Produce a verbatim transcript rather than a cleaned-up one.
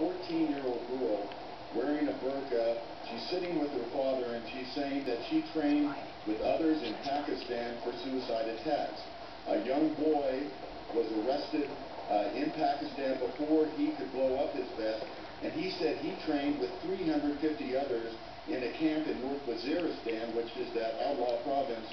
fourteen-year-old girl wearing a burqa. She's sitting with her father, and she's saying that she trained with others in Pakistan for suicide attacks. A young boy was arrested uh, in Pakistan before he could blow up his vest, and he said he trained with three hundred fifty others in a camp in North Waziristan, which is that outlaw province